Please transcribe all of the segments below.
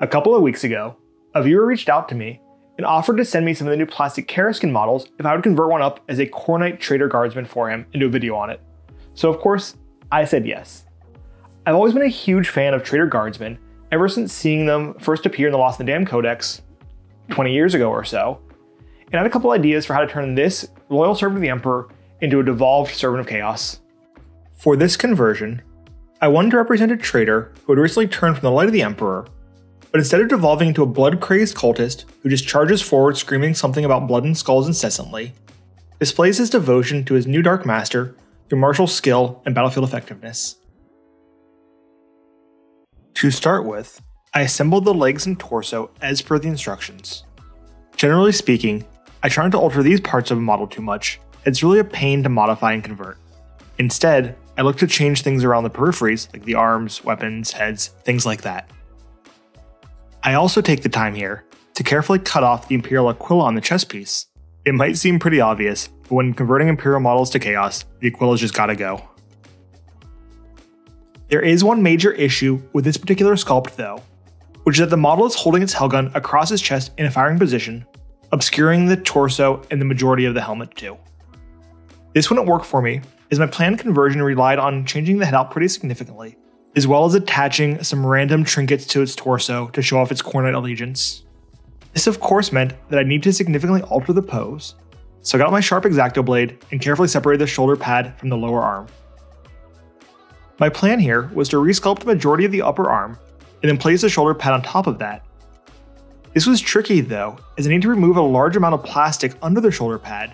A couple of weeks ago, a viewer reached out to me and offered to send me some of the new plastic Karaskin models if I would convert one up as a Cornite Trader Guardsman for him and do a video on it. So of course, I said yes. I've always been a huge fan of Trader Guardsmen ever since seeing them first appear in the Lost and the Damned Codex 20 years ago or so, and I had a couple ideas for how to turn this loyal servant of the Emperor into a devolved servant of chaos. For this conversion, I wanted to represent a traitor who had recently turned from the light of the Emperor, but instead of devolving into a blood-crazed cultist who just charges forward screaming something about blood and skulls incessantly, displays his devotion to his new Dark Master through martial skill and battlefield effectiveness. To start with, I assembled the legs and torso as per the instructions. Generally speaking, I try not to alter these parts of a model too much. It's really a pain to modify and convert. Instead, I look to change things around the peripheries, like the arms, weapons, heads, things like that. I also take the time here to carefully cut off the Imperial Aquila on the chest piece. It might seem pretty obvious, but when converting Imperial models to Chaos, the Aquila's just gotta go. There is one major issue with this particular sculpt though, which is that the model is holding its Hellgun across his chest in a firing position, obscuring the torso and the majority of the helmet too. This wouldn't work for me, as my planned conversion relied on changing the head out pretty significantly, as well as attaching some random trinkets to its torso to show off its Cornite allegiance. This of course meant that I needed to significantly alter the pose, so I got my sharp Xacto blade and carefully separated the shoulder pad from the lower arm. My plan here was to resculpt the majority of the upper arm, and then place the shoulder pad on top of that. This was tricky though, as I need to remove a large amount of plastic under the shoulder pad.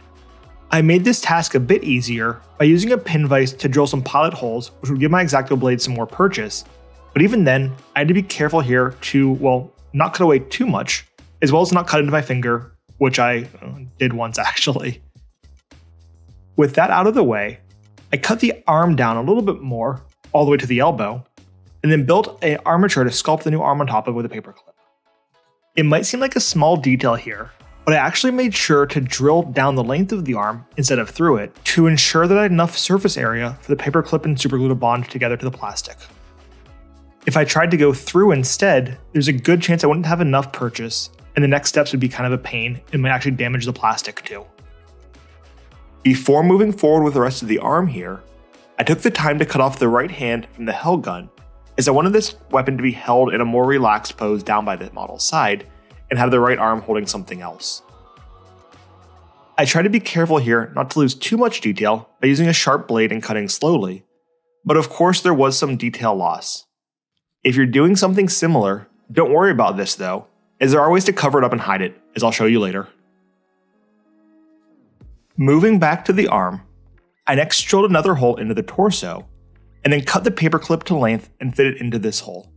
I made this task a bit easier by using a pin vise to drill some pilot holes, which would give my Xacto blade some more purchase, but even then, I had to be careful here to, well, not cut away too much, as well as not cut into my finger, which I did once actually. With that out of the way, I cut the arm down a little bit more, all the way to the elbow, and then built an armature to sculpt the new arm on top of it with a paperclip. It might seem like a small detail here, but I actually made sure to drill down the length of the arm instead of through it to ensure that I had enough surface area for the paperclip and superglue to bond together to the plastic. If I tried to go through instead, there's a good chance I wouldn't have enough purchase, and the next steps would be kind of a pain and might actually damage the plastic too. Before moving forward with the rest of the arm here, I took the time to cut off the right hand from the Hellgun, as I wanted this weapon to be held in a more relaxed pose down by the model's side, and have the right arm holding something else. I try to be careful here not to lose too much detail by using a sharp blade and cutting slowly, but of course there was some detail loss. If you're doing something similar, don't worry about this though, as there are ways to cover it up and hide it, as I'll show you later. Moving back to the arm, I next drilled another hole into the torso, and then cut the paperclip to length and fit it into this hole.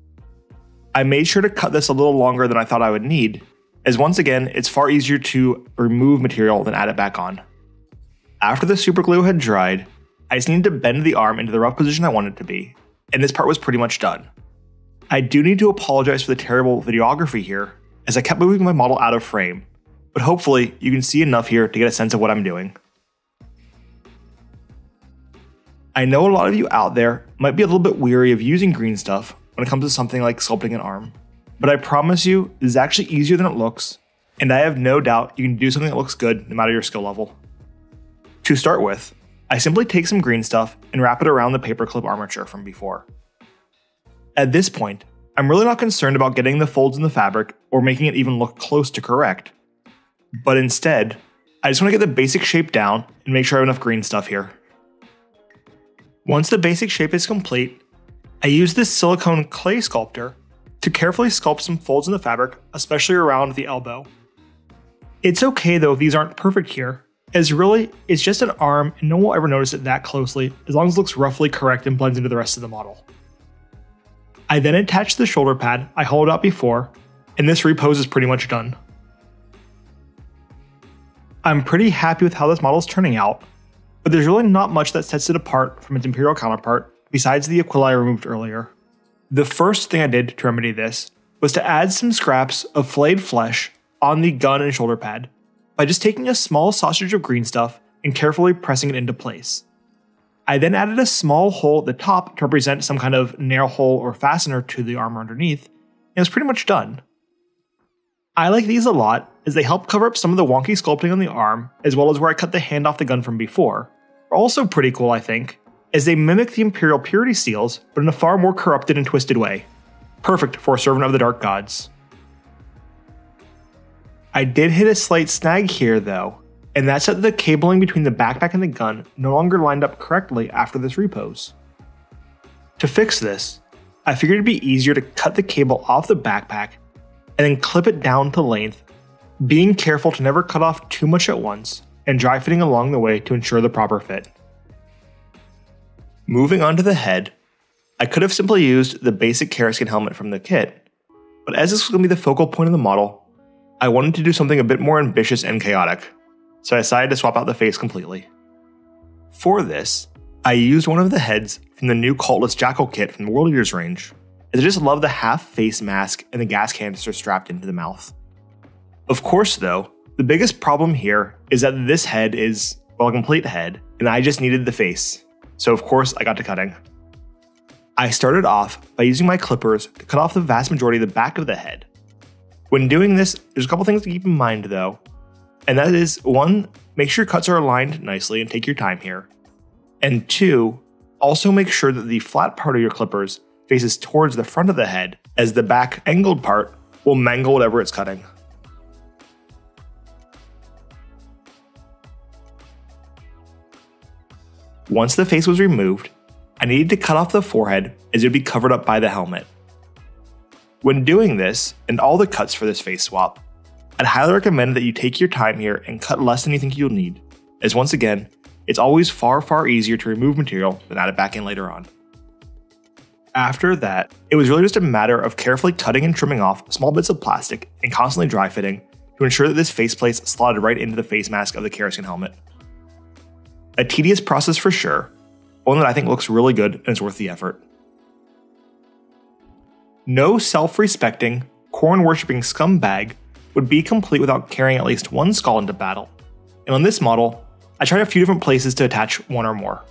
I made sure to cut this a little longer than I thought I would need, as once again, it's far easier to remove material than add it back on. After the superglue had dried, I just needed to bend the arm into the rough position I wanted it to be, and this part was pretty much done. I do need to apologize for the terrible videography here, as I kept moving my model out of frame, but hopefully you can see enough here to get a sense of what I'm doing. I know a lot of you out there might be a little bit weary of using green stuff when it comes to something like sculpting an arm, but I promise you this is actually easier than it looks, and I have no doubt you can do something that looks good no matter your skill level. To start with, I simply take some green stuff and wrap it around the paperclip armature from before. At this point, I'm really not concerned about getting the folds in the fabric or making it even look close to correct, but instead, I just want to get the basic shape down and make sure I have enough green stuff here. Once the basic shape is complete, I use this silicone clay sculptor to carefully sculpt some folds in the fabric, especially around the elbow. It's okay though if these aren't perfect here, as really it's just an arm and no one will ever notice it that closely as long as it looks roughly correct and blends into the rest of the model. I then attach the shoulder pad I hollowed out before, and this repose is pretty much done. I'm pretty happy with how this model is turning out, but there's really not much that sets it apart from its Imperial counterpart besides the Aquila I removed earlier. The first thing I did to remedy this was to add some scraps of flayed flesh on the gun and shoulder pad by just taking a small sausage of green stuff and carefully pressing it into place. I then added a small hole at the top to represent some kind of nail hole or fastener to the armor underneath, and was pretty much done. I like these a lot, as they help cover up some of the wonky sculpting on the arm, as well as where I cut the hand off the gun from before. They're also pretty cool, I think, as they mimic the Imperial Purity Seals, but in a far more corrupted and twisted way. Perfect for a Servant of the Dark Gods. I did hit a slight snag here though, and that's that the cabling between the backpack and the gun no longer lined up correctly after this repose. To fix this, I figured it'd be easier to cut the cable off the backpack and then clip it down to length, being careful to never cut off too much at once and dry fitting along the way to ensure the proper fit. Moving on to the head, I could have simply used the basic Karaskin helmet from the kit, but as this was going to be the focal point of the model, I wanted to do something a bit more ambitious and chaotic, so I decided to swap out the face completely. For this, I used one of the heads from the new Cultless Jackal kit from the World Eaters range, as I just love the half face mask and the gas canister strapped into the mouth. Of course though, the biggest problem here is that this head is, well, a complete head, and I just needed the face, so of course I got to cutting. I started off by using my clippers to cut off the vast majority of the back of the head. When doing this, there's a couple things to keep in mind though, and that is, 1, make sure your cuts are aligned nicely and take your time here, and 2, also make sure that the flat part of your clippers faces towards the front of the head, as the back angled part will mangle whatever it's cutting. Once the face was removed, I needed to cut off the forehead as it would be covered up by the helmet. When doing this, and all the cuts for this face swap, I'd highly recommend that you take your time here and cut less than you think you'll need, as once again, it's always far, far easier to remove material than add it back in later on. After that, it was really just a matter of carefully cutting and trimming off small bits of plastic and constantly dry fitting to ensure that this faceplate slotted right into the face mask of the Karaskin helmet. A tedious process for sure, one that I think looks really good and is worth the effort. No self-respecting, corn-worshipping scumbag would be complete without carrying at least one skull into battle, and on this model, I tried a few different places to attach one or more.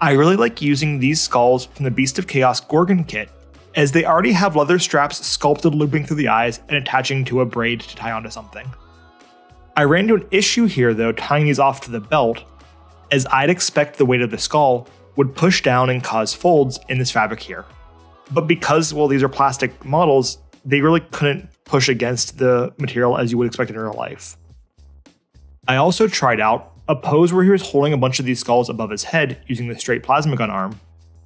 I really like using these skulls from the Beasts of Chaos Ghorgon kit, as they already have leather straps sculpted looping through the eyes and attaching to a braid to tie onto something. I ran into an issue here though tying these off to the belt, as I'd expect the weight of the skull would push down and cause folds in this fabric here. But because, well, these are plastic models, they really couldn't push against the material as you would expect in real life. I also tried out a pose where he was holding a bunch of these skulls above his head using the straight plasma gun arm,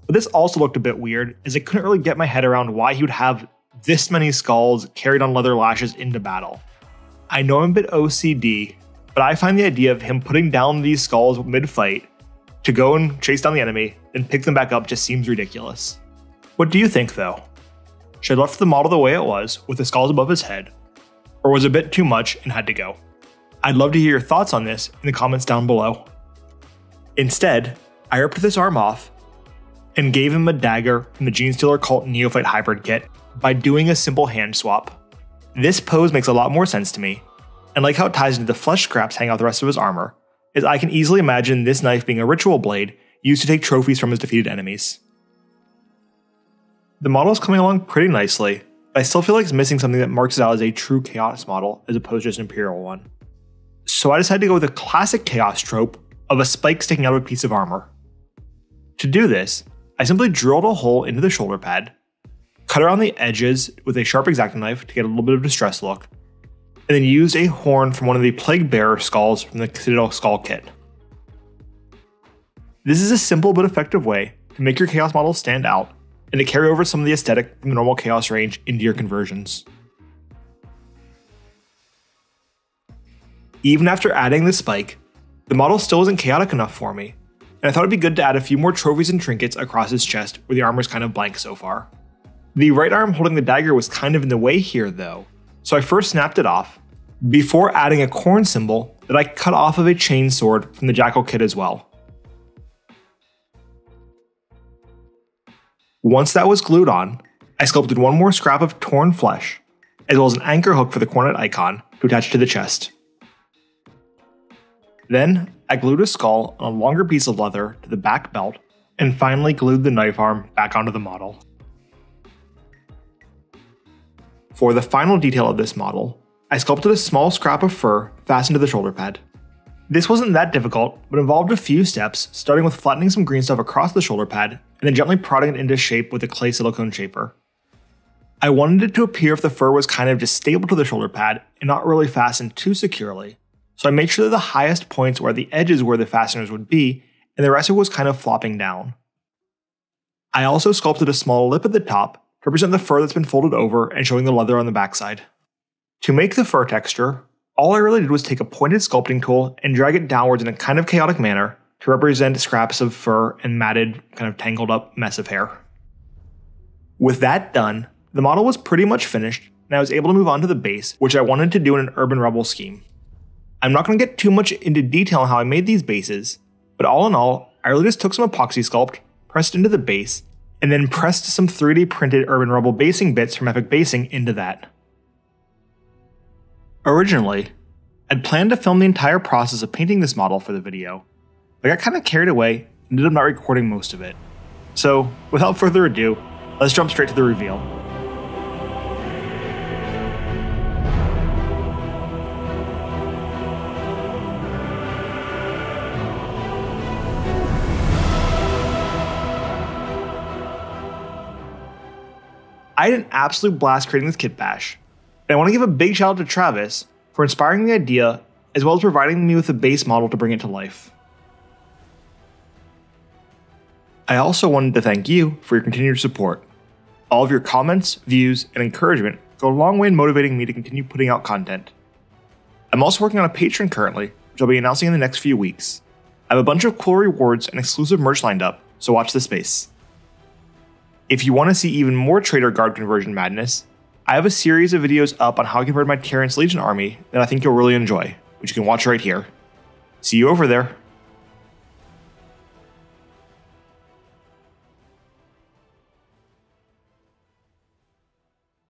but this also looked a bit weird as I couldn't really get my head around why he would have this many skulls carried on leather lashes into battle. I know I'm a bit OCD, but I find the idea of him putting down these skulls mid-fight to go and chase down the enemy and pick them back up just seems ridiculous. What do you think though? Should I have left the model the way it was, with the skulls above his head, or was it a bit too much and had to go? I'd love to hear your thoughts on this in the comments down below. Instead, I ripped this arm off and gave him a dagger from the Genestealer Cult Neophyte Hybrid kit by doing a simple hand swap. This pose makes a lot more sense to me, and like how it ties into the flesh scraps hanging out the rest of his armor, as I can easily imagine this knife being a ritual blade used to take trophies from his defeated enemies. The model is coming along pretty nicely, but I still feel like it's missing something that marks it out as a true Chaos model as opposed to just an Imperial one. So I decided to go with a classic Chaos trope of a spike sticking out of a piece of armor. To do this, I simply drilled a hole into the shoulder pad, cut around the edges with a sharp Xacto knife to get a little bit of a distressed look, and then used a horn from one of the Plague Bearer skulls from the Citadel Skull Kit. This is a simple but effective way to make your Chaos model stand out, and to carry over some of the aesthetic from the normal Chaos range into your conversions. Even after adding the spike, the model still isn't chaotic enough for me, and I thought it'd be good to add a few more trophies and trinkets across his chest where the armor's kind of blank so far. The right arm holding the dagger was kind of in the way here though, so I first snapped it off, before adding a corn symbol that I cut off of a chain sword from the Jackal kit as well. Once that was glued on, I sculpted one more scrap of torn flesh, as well as an anchor hook for the cornet icon to attach to the chest. Then, I glued a skull on a longer piece of leather to the back belt, and finally glued the knife arm back onto the model. For the final detail of this model, I sculpted a small scrap of fur fastened to the shoulder pad. This wasn't that difficult, but involved a few steps, starting with flattening some green stuff across the shoulder pad, and then gently prodding it into shape with a clay silicone shaper. I wanted it to appear if the fur was kind of just stable to the shoulder pad and not really fastened too securely, so I made sure that the highest points or the edges where the fasteners would be, and the rest of it was kind of flopping down. I also sculpted a small lip at the top to represent the fur that's been folded over and showing the leather on the backside. To make the fur texture, all I really did was take a pointed sculpting tool and drag it downwards in a kind of chaotic manner to represent scraps of fur and matted, kind of tangled up mess of hair. With that done, the model was pretty much finished, and I was able to move on to the base, which I wanted to do in an urban rebel scheme. I'm not going to get too much into detail on how I made these bases, but all in all, I really just took some epoxy sculpt, pressed into the base, and then pressed some 3D printed urban rebel basing bits from Epic Basing into that. Originally, I'd planned to film the entire process of painting this model for the video, but I got kind of carried away and ended up not recording most of it. So, without further ado, let's jump straight to the reveal. I had an absolute blast creating this kit bash, and I want to give a big shout out to Travis for inspiring the idea as well as providing me with a base model to bring it to life. I also wanted to thank you for your continued support. All of your comments, views, and encouragement go a long way in motivating me to continue putting out content. I'm also working on a Patreon currently, which I'll be announcing in the next few weeks. I have a bunch of cool rewards and exclusive merch lined up, so watch this space. If you want to see even more Traitor Guard conversion madness, I have a series of videos up on how I converted my Tainith Legion army that I think you'll really enjoy, which you can watch right here. See you over there.